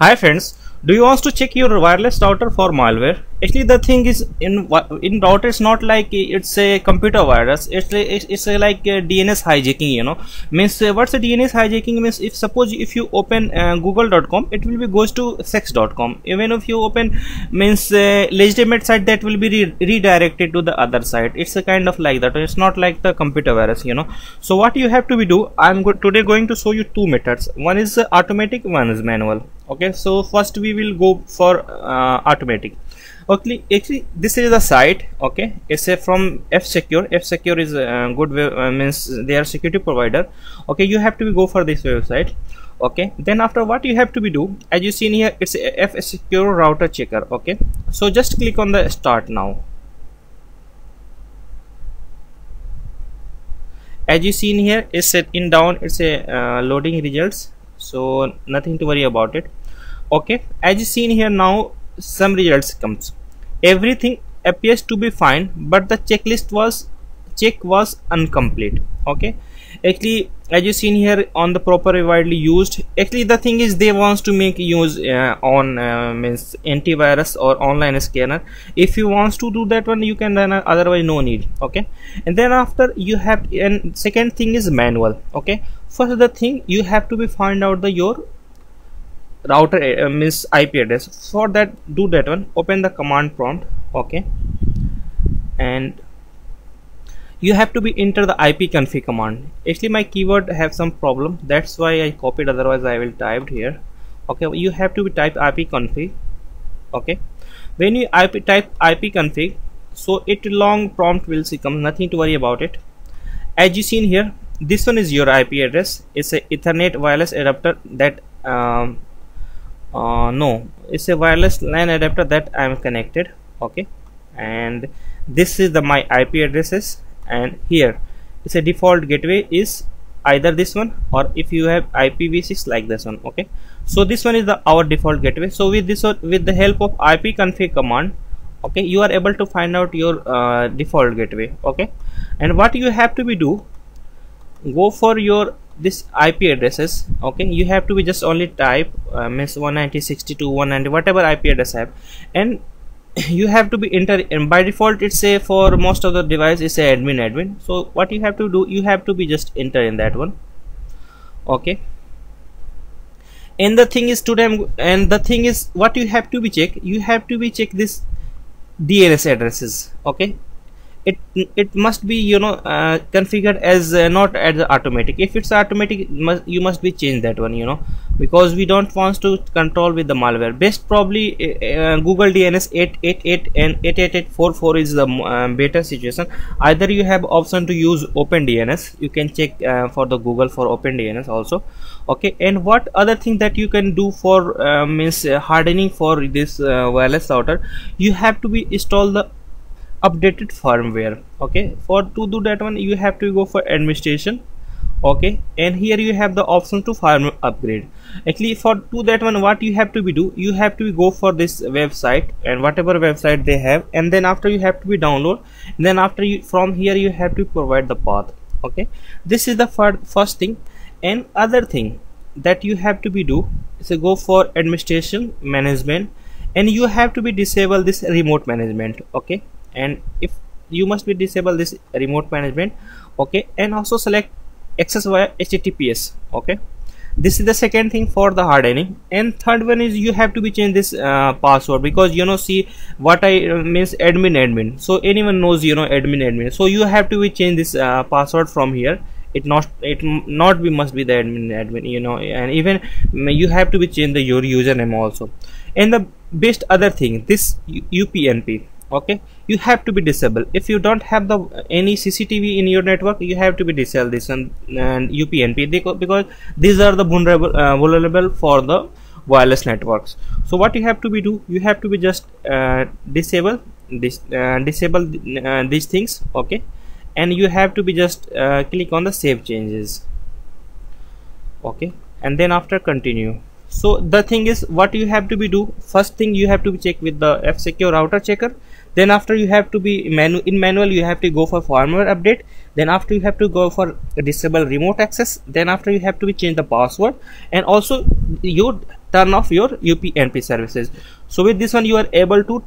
Hi friends, do you want to check your wireless router for malware? Actually the thing is, in router it's not like it's a computer virus, it's like a DNS hijacking, you know. Means what's a DNS hijacking? Means if you open google.com, it will be goes to sex.com. even if you open means legitimate site, that will be redirected to the other site. It's a kind of like that. It's not like the computer virus, you know. So what you have to be do, I'm today going to show you two methods. One is automatic, one is manual. Okay, so first we will go for automatic. Okay, actually this is the site. Okay, it's from F-Secure. F-Secure is a good web, means they are security provider. Okay, you have to be go for this website. Okay, then after what you have to be do, as you seen here, it's F-Secure router checker. Okay, so just click on the start now. As you seen here, it's set in down, it's a loading results, so nothing to worry about it. Okay, as you seen here now, some results comes. Everything appears to be fine, but the check was incomplete. Okay, actually as you seen here on the proper widely used. Actually the thing is, they wants to make use on means antivirus or online scanner. If you wants to do that one, you can, then otherwise no need. Okay, and then after you have, and second thing is manual. Okay, first the thing you have to be find out the your router means IP address. For that, do that one, open the command prompt. Okay, and you have to be enter the ipconfig command. Actually my keyword have some problem, that's why I copied, otherwise I will typed here. Okay, you have to be type ipconfig. Okay, when you type ipconfig, so it long prompt will see come, nothing to worry about it. As you seen here, this one is your IP address. It's a ethernet wireless adapter that it's a wireless LAN adapter that I am connected. Okay, and this is the my IP addresses, and here it's a default gateway is either this one, or if you have IPv6 like this one. Okay, so this one is the our default gateway. So with this one, with the help of ipconfig command, okay, you are able to find out your default gateway. Okay, and what you have to be do, go for your this IP addresses. Okay, you have to be just only type means 192.192.190, whatever IP address I have, and you have to be enter, and by default it's a for most of the device is a admin. So what you have to do, you have to be just enter in that one. Okay, and the thing is what you have to be check, you have to be check this DNS addresses. Okay, it must be, you know, configured as not as automatic. If it's automatic, you must be change that one, you know, because we don't want to control with the malware. Best probably Google DNS 888 and 88844 is the better situation. Either you have option to use OpenDNS, you can check for the Google for OpenDNS also. Okay, and what other thing that you can do for means hardening for this wireless router, you have to be install the updated firmware. Okay, for to do that one, you have to go for administration. Okay, and here you have the option to firmware upgrade. Actually for to that one, what you have to be do, you have to be go for this website and whatever website they have, and then after you have to be download, and then after you from here you have to provide the path. Okay, this is the first thing. And other thing that you have to be do is go for administration management, and you have to be disable this remote management. Okay, and if you must be disable this remote management. Okay, and also select access via HTTPS. okay, this is the second thing for the hardening. And third one is you have to be change this password, because you know, see what I means admin, so anyone knows, you know, admin. So you have to be change this password from here. It must be the admin, you know. And even you have to be change your username also. And the best other thing, this UPnP. Okay, you have to be disabled. If you don't have the any CCTV in your network, you have to be disable this and UPnP, because these are the vulnerable for the wireless networks. So what you have to be do, you have to be just disable these things. Okay, and you have to be just click on the save changes. Okay, and then after continue. So the thing is, what you have to be do, first thing you have to be check with the F-Secure router checker, Then after you have to be in manual you have to go for firmware update. Then after you have to go for disable remote access. Then after you have to be change the password, and also you turn off your UPnP services. So with this one you are able to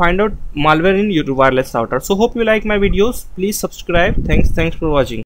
find out malware in your wireless router. So hope you like my videos. Please subscribe. Thanks for watching.